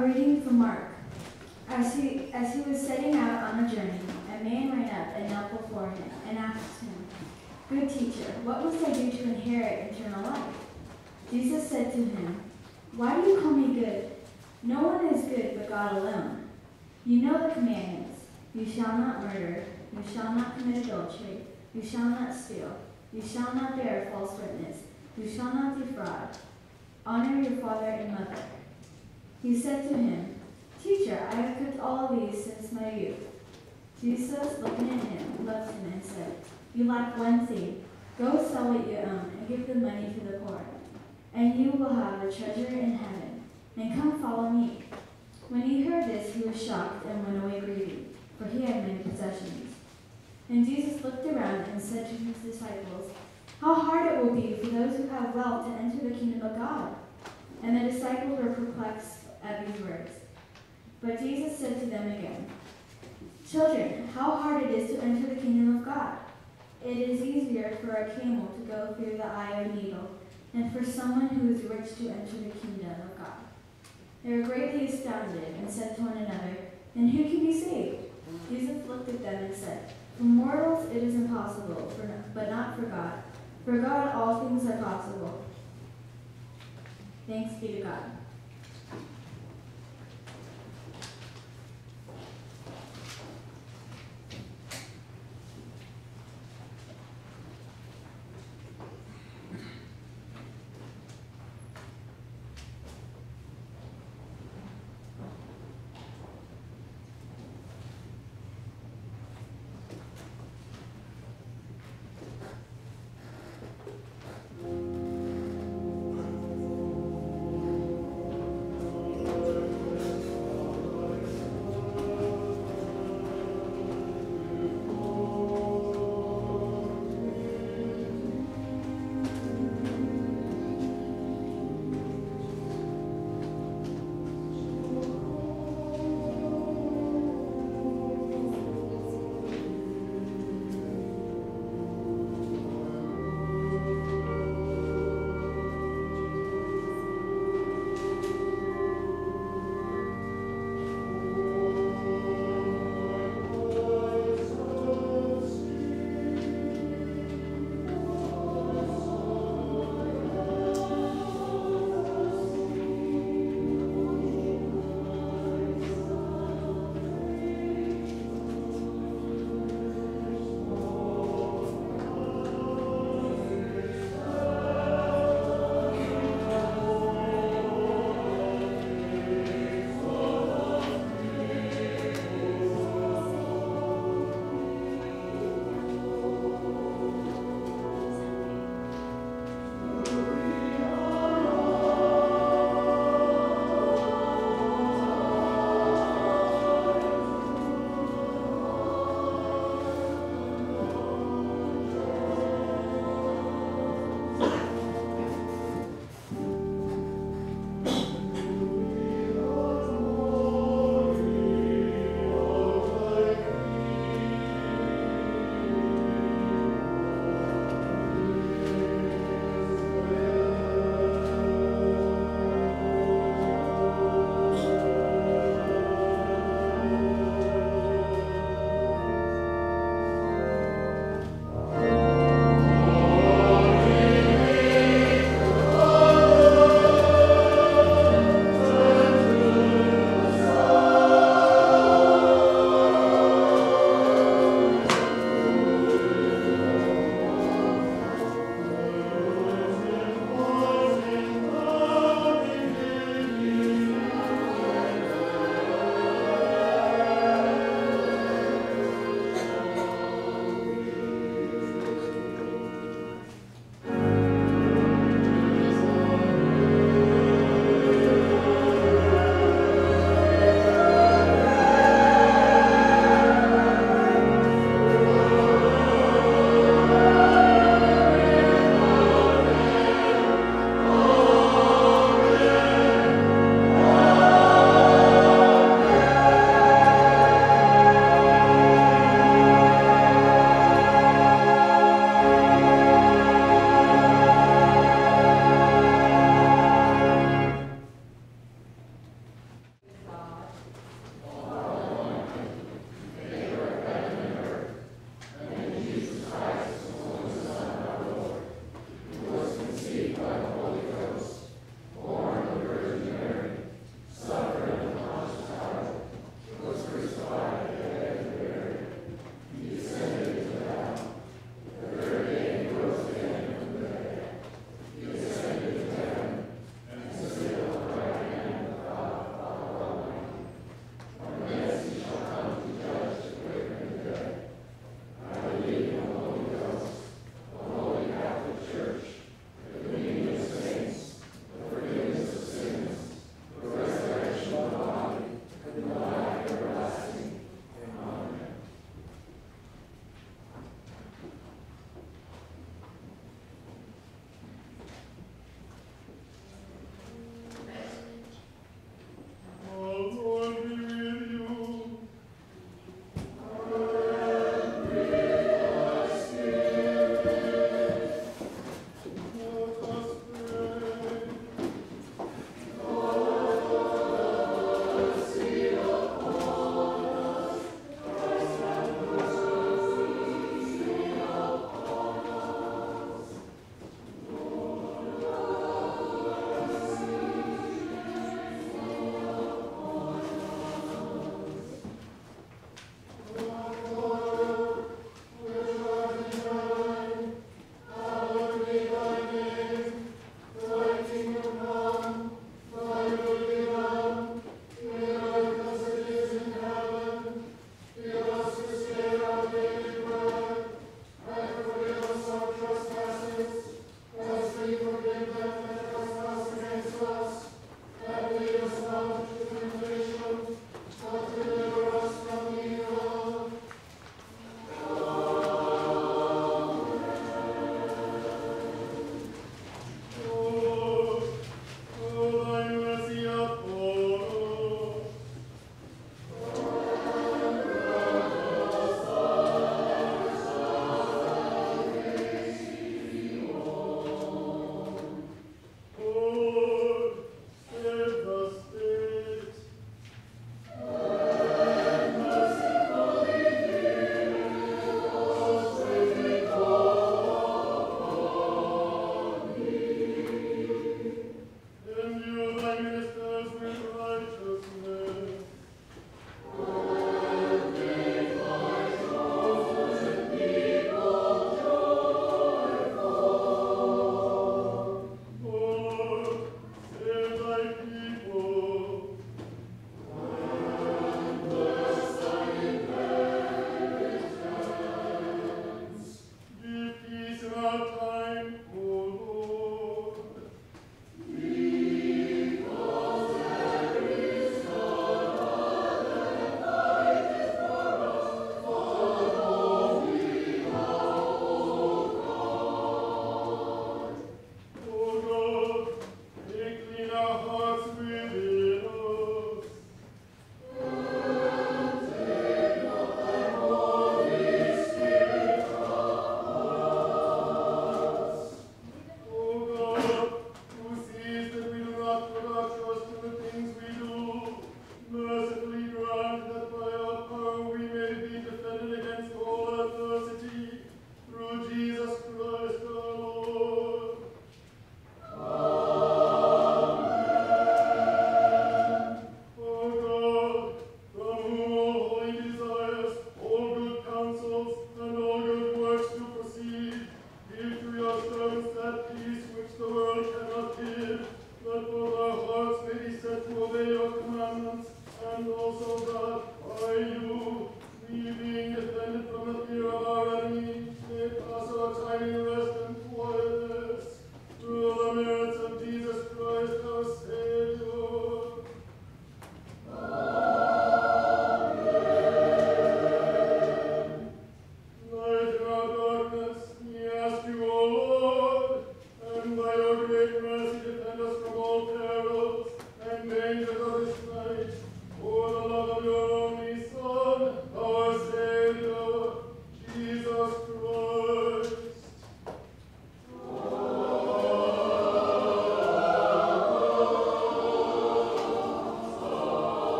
A reading from Mark. As he was setting out on a journey, a man ran up and knelt before him and asked him, "Good teacher, what must I do to inherit eternal life?" Jesus said to him, "Why do you call me good? No one is good but God alone. You know the commandments. You shall not murder. You shall not commit adultery. You shall not steal. You shall not bear false witness. You shall not defraud. Honor your father and mother." He said to him, "Teacher, I have kept all of these since my youth." Jesus, looking at him, loved him and said, "You lack one thing. Go sell what you own and give the money to the poor, and you will have a treasure in heaven. And come follow me." When he heard this, he was shocked and went away grieving, for he had many possessions. And Jesus looked around and said to his disciples, "How hard it will be for those who have wealth to enter the kingdom of God." And the disciples were perplexed at these words. But Jesus said to them again, "Children, how hard it is to enter the kingdom of God. It is easier for a camel to go through the eye of a needle than for someone who is rich to enter the kingdom of God." They were greatly astounded and said to one another, "And who can be saved?" Jesus looked at them and said, "For mortals it is impossible, but not for God. For God all things are possible." Thanks be to God.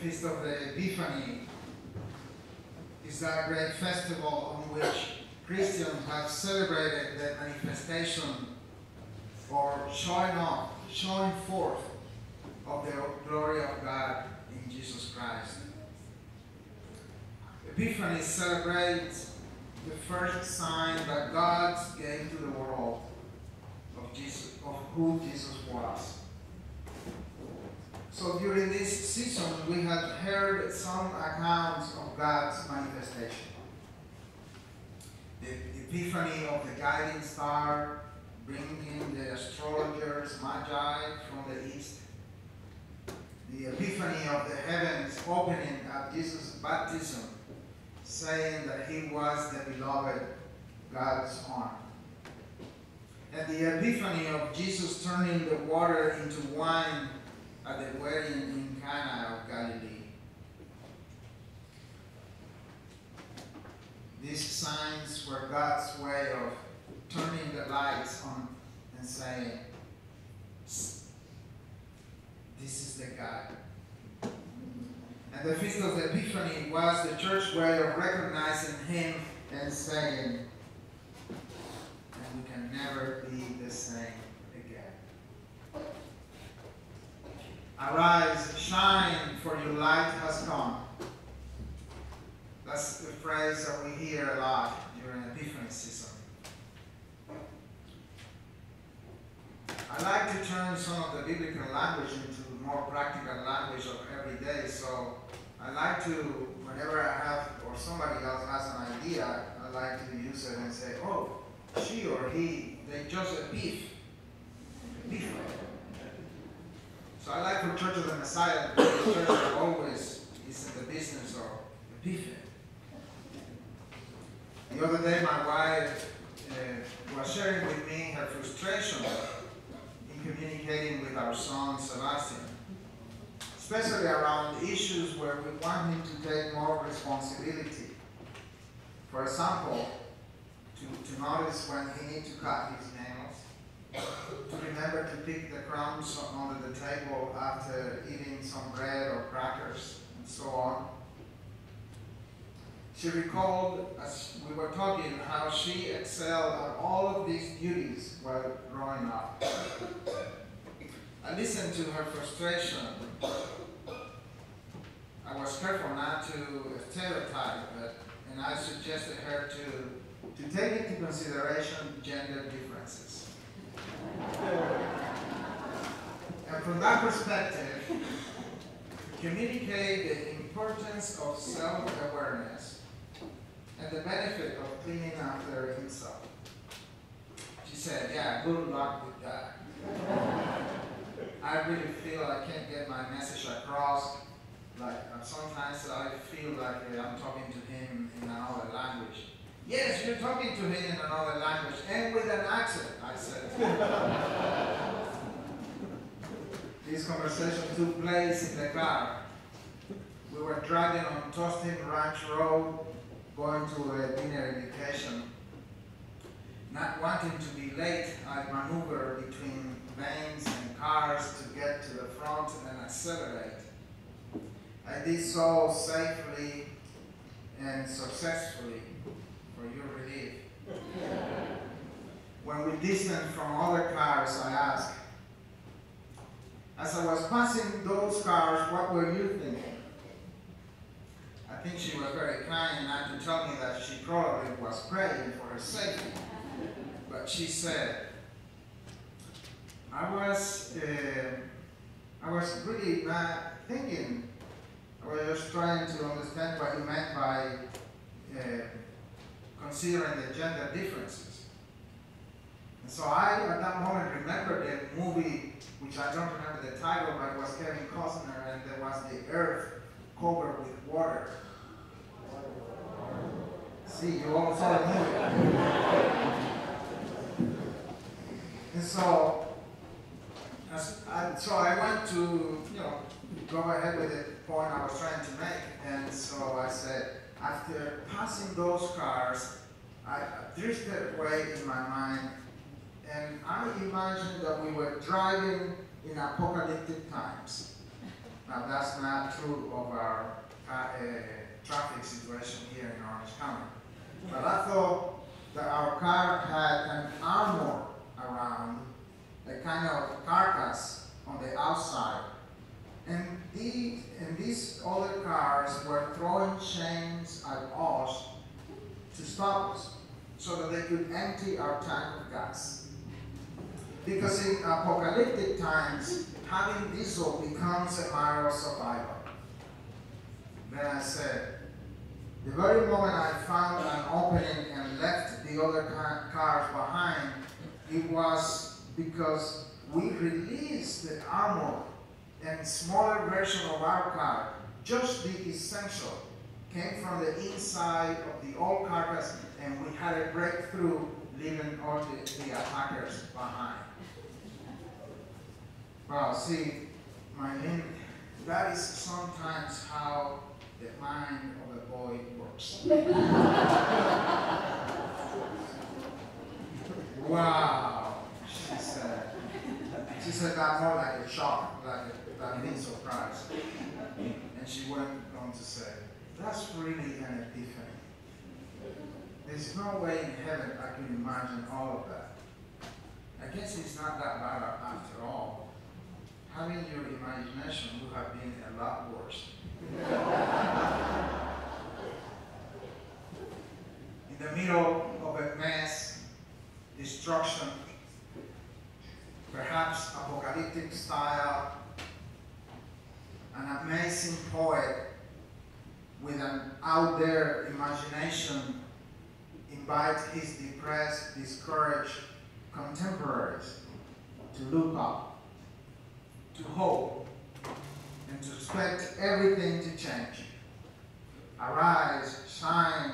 Feast of the Epiphany is a great festival on which Christians have celebrated the manifestation or showing forth of the glory of God in Jesus Christ. Epiphany celebrates the first sign that God gave to the world of who Jesus was. So during this season, we have heard some accounts of God's manifestation. The epiphany of the guiding star, bringing the astrologers, magi from the east. The epiphany of the heavens opening at Jesus' baptism, saying that he was the beloved God's Son. And the epiphany of Jesus turning the water into wine at the wedding in Cana of Galilee. These signs were God's way of turning the lights on and saying, "This is the God." And the Feast of the Epiphany was the church way of recognizing him and saying, "And we can never be the same." Arise, shine, for your light has come. That's the phrase that we hear a lot during Epiphany season. I like to turn some of the biblical language into more practical language of every day. So I like to, whenever I have, or somebody else has an idea, I like to use it and say, oh, she or he, they just a beef. So I like for Church of the Messiah, the church that always is in the business of Epiphany. The other day my wife was sharing with me her frustration in communicating with our son Sebastian, especially around issues where we want him to take more responsibility. For example, to notice when he needs to cut his nails, to remember to pick the crumbs under the table after eating some bread or crackers, and so on. She recalled, as we were talking, how she excelled at all of these duties while growing up. I listened to her frustration. I was careful not to stereotype, and I suggested her to take into consideration gender differences. And from that perspective, communicate the importance of self-awareness and the benefit of cleaning after himself. She said, yeah, good luck with that. I really feel I can't get my message across. Like sometimes I feel like I'm talking to him in another language. Yes, you're talking to him in another language, and with an accent, I said. This conversation took place in the car. We were driving on Tustin Ranch Road, going to a dinner invitation. Not wanting to be late, I maneuvered between vans and cars to get to the front and accelerate. I did so safely and successfully. For your relief. When we distanced from other cars, I asked, as I was passing those cars, what were you thinking? I think she was very kind not to tell me that she probably was praying for her safety. But she said, I was really not thinking. I was just trying to understand what you meant by considering the gender differences. And so I, at that moment, remembered a movie, which I don't remember the title, but it was Kevin Costner, and there was the earth covered with water. See, you all saw the movie. And so I went to, go ahead with the point I was trying to make, and so I said, after passing those cars, I drifted away in my mind, and I imagined that we were driving in apocalyptic times. Now that's not true of our traffic situation here in Orange County. But I thought that our car had an armor around, a kind of carcass on the outside. And these other cars were throwing chains at us to stop us so that they could empty our tank of gas. Because in apocalyptic times, having diesel becomes a matter of survival. Then I said, the very moment I found an opening and left the other cars behind, it was because we released the armor and smaller version of our car, just the essential, came from the inside of the old carcass, and we had a breakthrough, leaving all the attackers behind. Well, see, that is sometimes how the mind of a boy works. Wow, she said that more like a shock, like a big surprise. And she went on to say, that's really an epiphany. There's no way in heaven I can imagine all of that. I guess it's not that bad after all. Having your imagination would have been a lot worse. In the middle of a mass destruction, perhaps apocalyptic style, an amazing poet with an out there imagination invites his depressed, discouraged contemporaries to look up, to hope, and to expect everything to change. Arise, shine,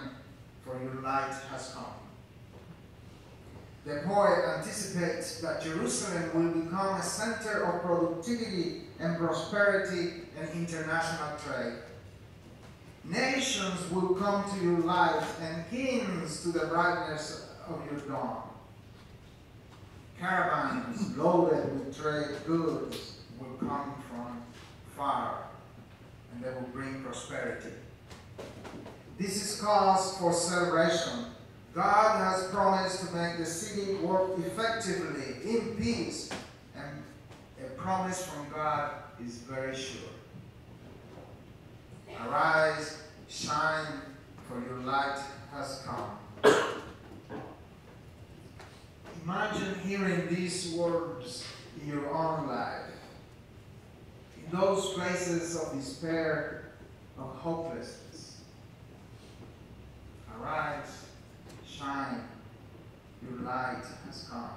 for your light has come. The poet anticipates that Jerusalem will become a center of productivity and prosperity and international trade. Nations will come to your light and kings to the brightness of your dawn. Caravans loaded with trade goods will come from far, and they will bring prosperity. This is cause for celebration. God has promised to make the city work effectively, in peace, and a promise from God is very sure. Arise, shine, for your light has come. Imagine hearing these words in your own life. In those places of despair, of hopelessness. Arise, shine, your light has come.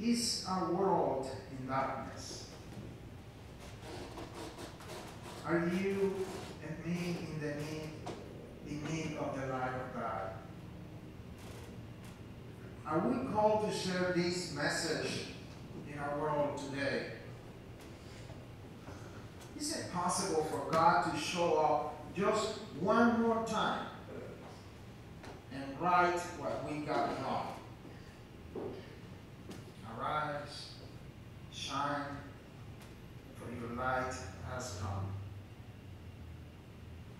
Is our world in darkness? Are you and me in need of the light of God? Are we called to share this message in our world today? Is it possible for God to show up just one more time and right what we got wrong? Arise, shine, for your light has come.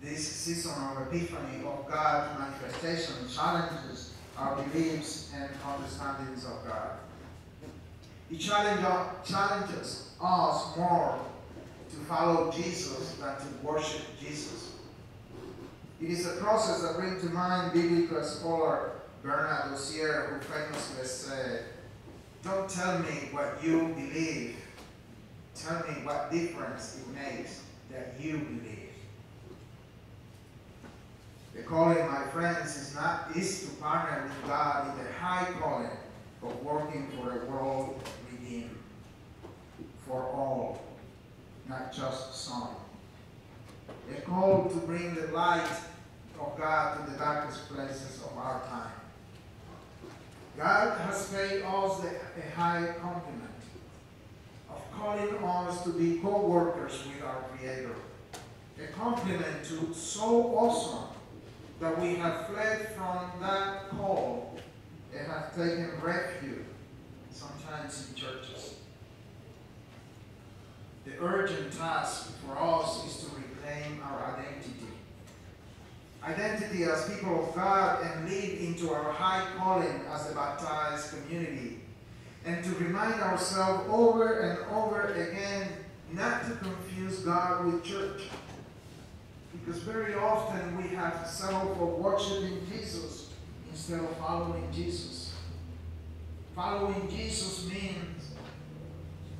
This season of epiphany of God's manifestation challenges our beliefs and understandings of God. It challenges us more to follow Jesus than to worship Jesus. It is a process that brings to mind biblical scholar Bernard Lucier, who famously said, "Don't tell me what you believe. Tell me what difference it makes that you believe." The calling, my friends, is to partner with God in the high calling of working for a world redeemed for all, not just some. A call to bring the light of God to the darkest places of our time. God has paid us a high compliment of calling us to be co-workers with our Creator. A compliment to so awesome that we have fled from that call and have taken refuge, sometimes in churches. The urgent task for us is to reclaim our identity. Identity as people of God and live into our high calling as a baptized community. And to remind ourselves over and over again not to confuse God with church. Because very often we have settled for worshiping Jesus instead of following Jesus. Following Jesus means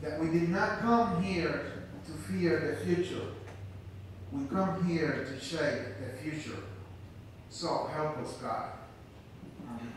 that we did not come here to fear the future. We come here to shape the future. So help us, God. Amen.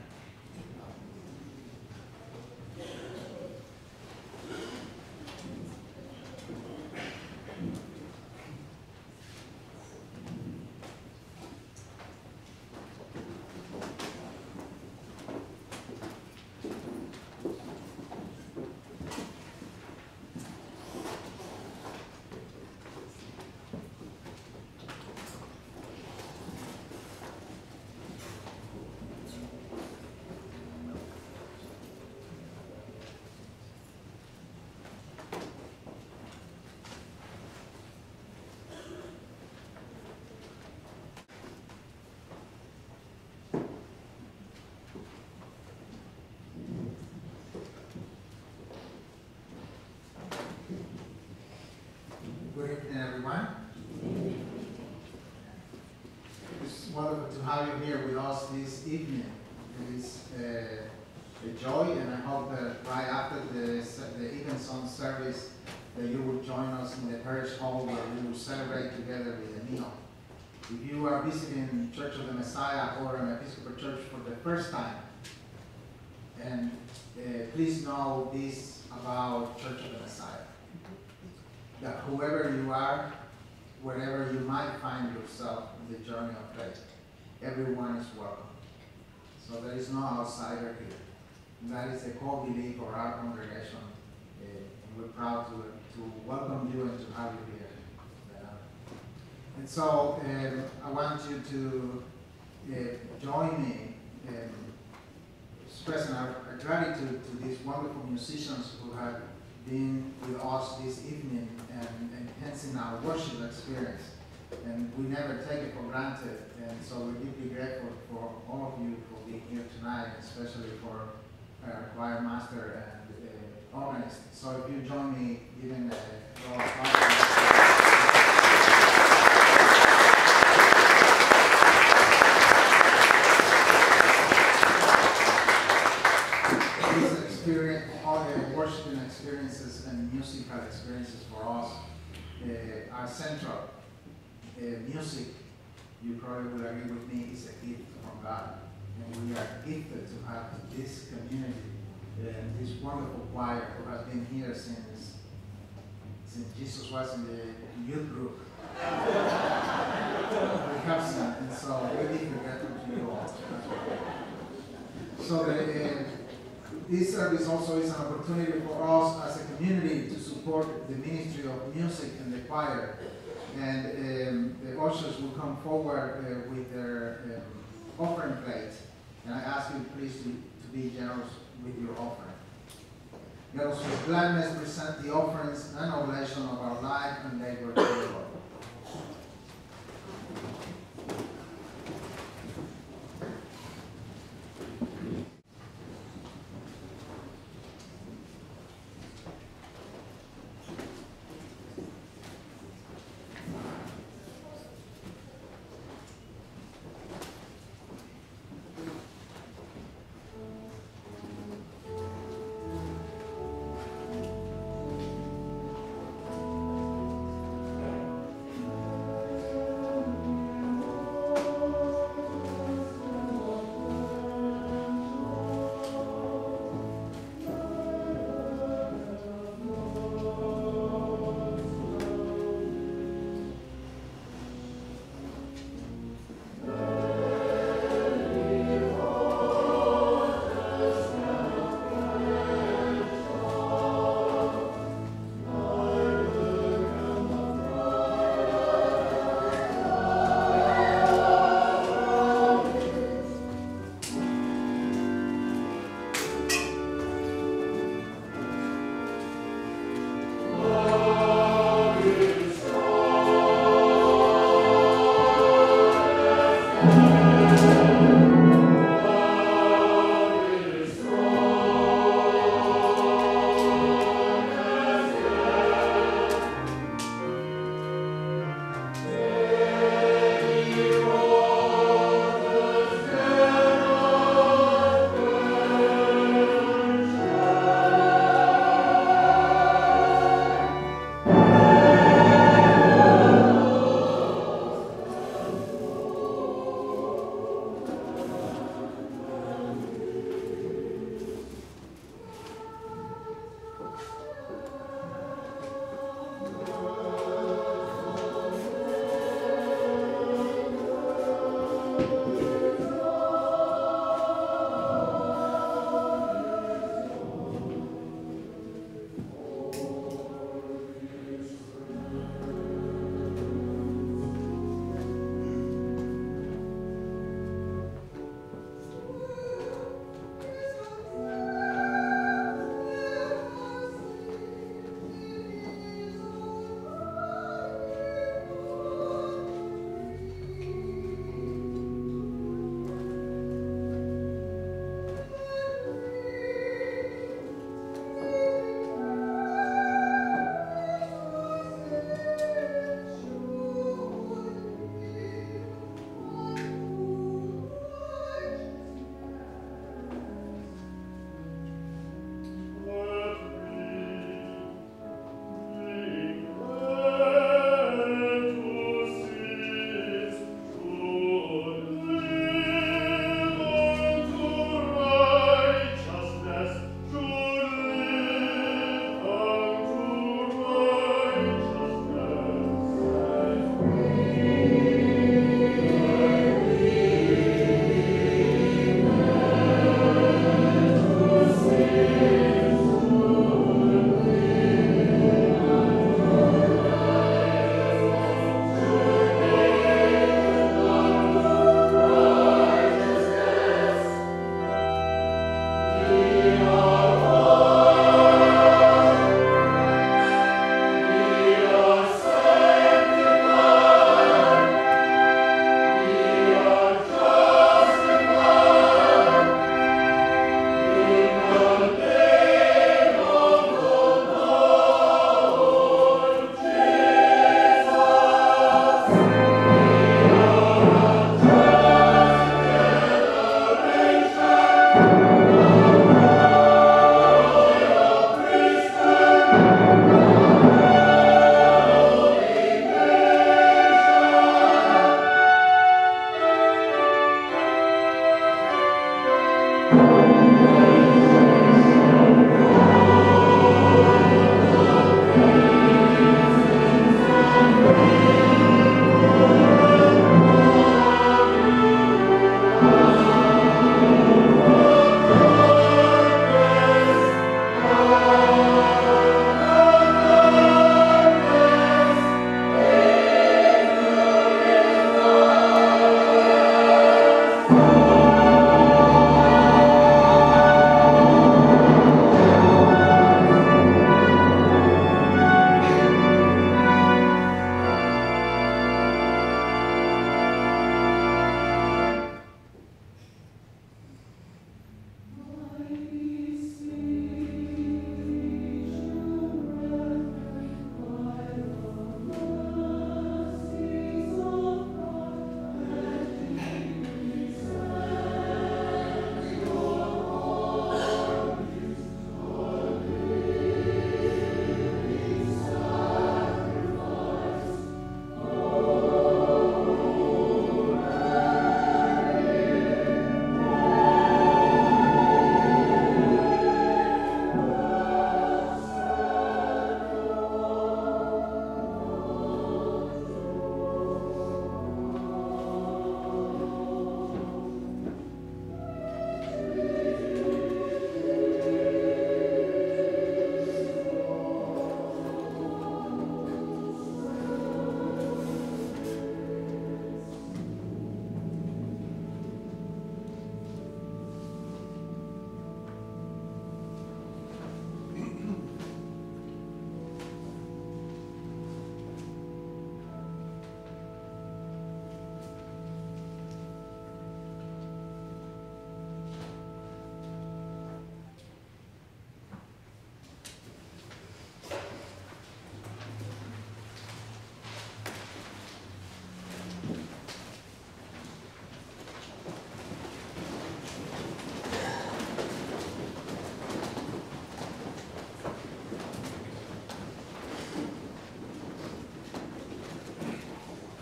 Good evening, everyone. It's wonderful to have you here with us this evening. It's a joy, and I hope that right after the evensong service that you will join us in the parish hall where we will celebrate together with a meal. If you are visiting Church of the Messiah or an Episcopal Church for the first time, and please know this about Church of the Messiah. That whoever you are, wherever you might find yourself in the journey of faith, everyone is welcome. So there is no outsider here. And that is a core belief for our congregation. And we're proud to welcome you and to have you here. And so I want you to join me in expressing our gratitude to these wonderful musicians who have been with us this evening and enhancing our worship experience. And we never take it for granted. And so we're deeply grateful for all of you for being here tonight, especially for our choir master and organist. So if you join me, giving a round of applause. Worshiping experiences and musical experiences for us are central. Music, you probably will agree with me, is a gift from God. And we are gifted to have this community and this wonderful choir who has been here since Jesus was in the youth group. And so we need to get to you all. So this service also is an opportunity for us as a community to support the ministry of music and the choir. And the ushers will come forward with their offering plate. And I ask you please to be generous with your offering. Let us with gladness present the offerings and oblation of our life and labor to the Lord.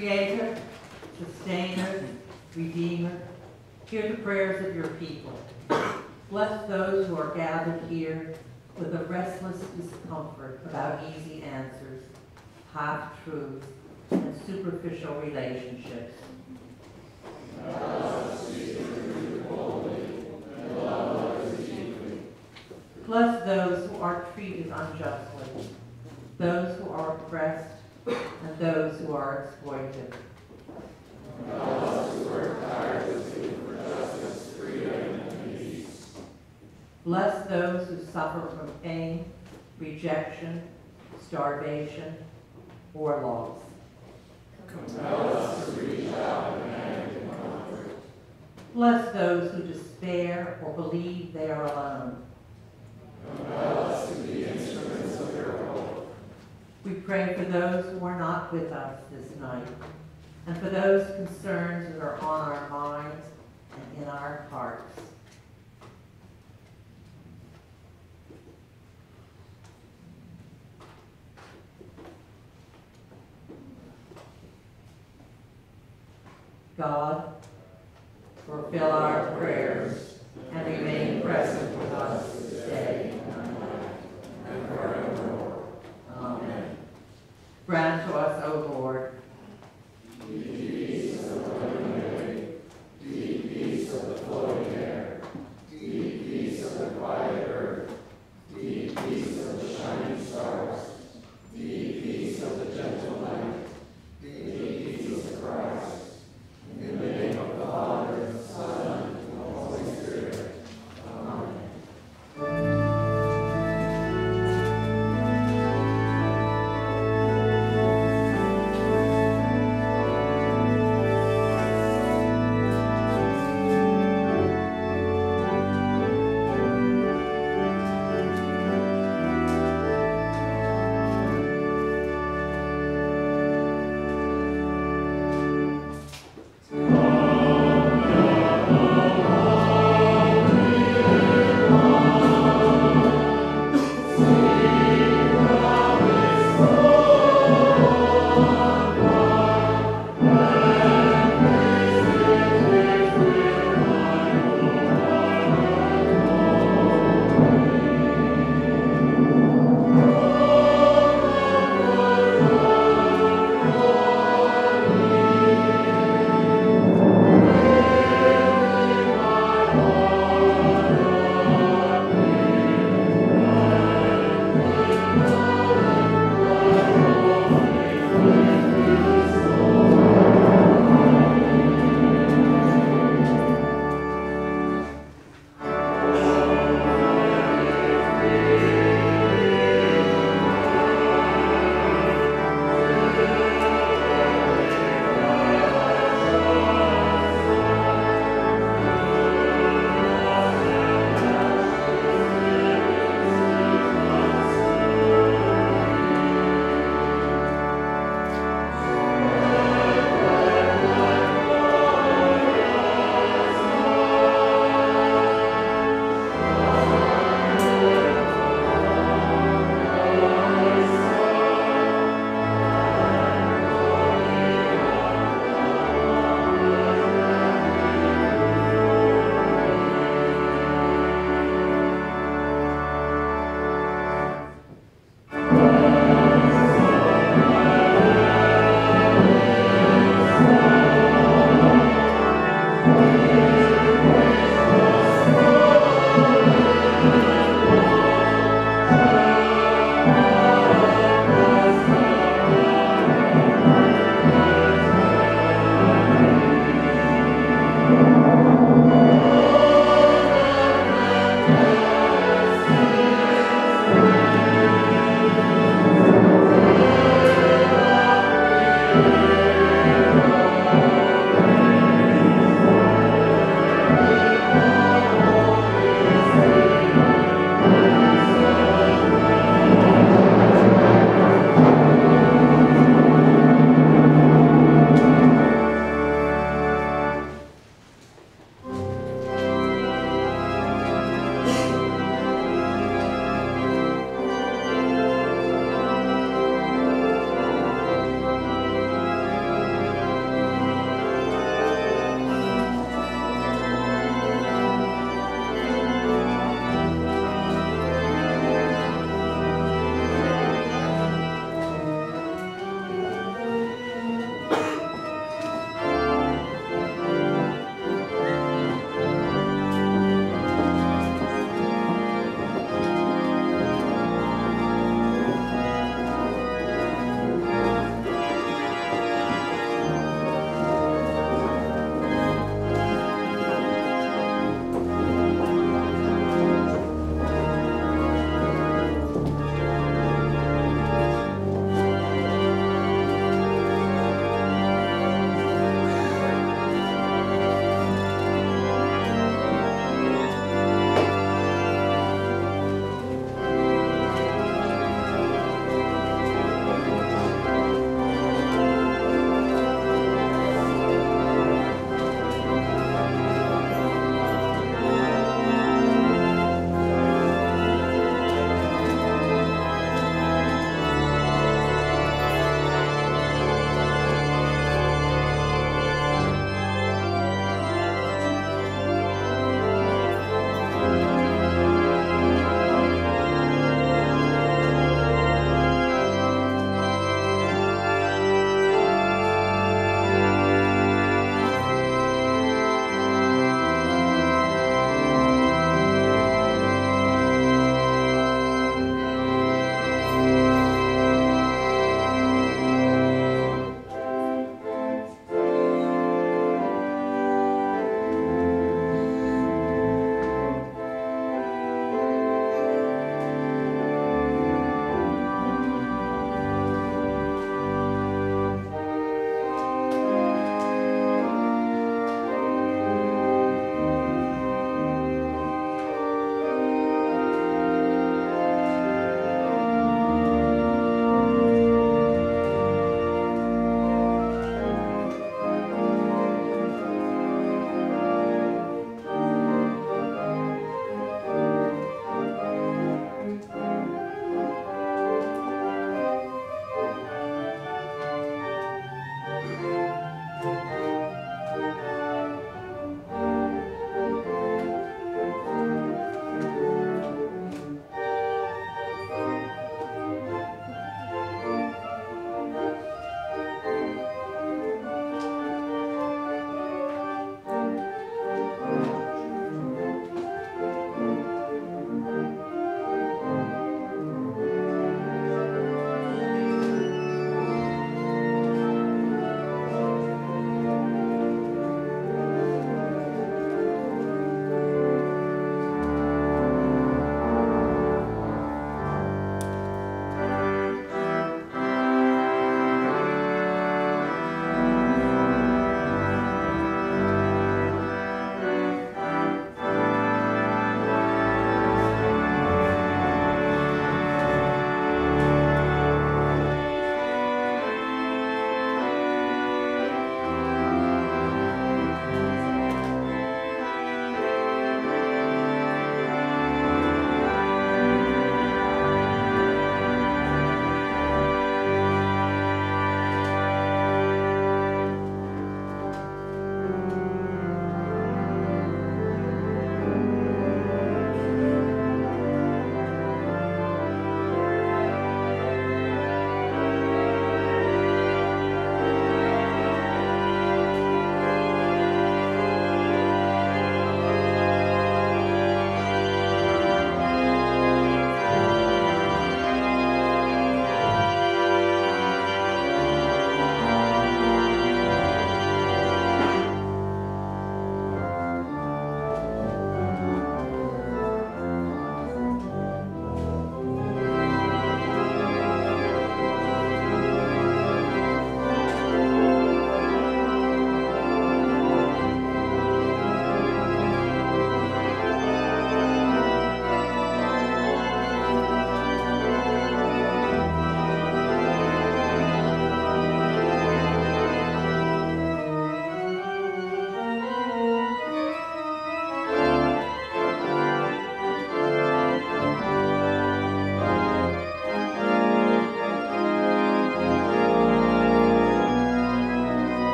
Creator, Sustainer, Redeemer, hear the prayers of your people. Bless those who are gathered here with a restless discomfort about easy answers, half-truths, and superficial relationships. Bless those who are treated unjustly, those who are oppressed, and those who are exploited. Bless those who suffer from pain, rejection, starvation, or loss. Compel us to reach out in hand and comfort. Bless those who despair or believe they are alone. Compel us to be instruments of your hope. We pray for those who are not with us this night, and for those concerns that are on our minds and in our hearts. God, fulfill our prayers and remain present with us this day and night and forevermore. Amen. Grant to us, O Lord,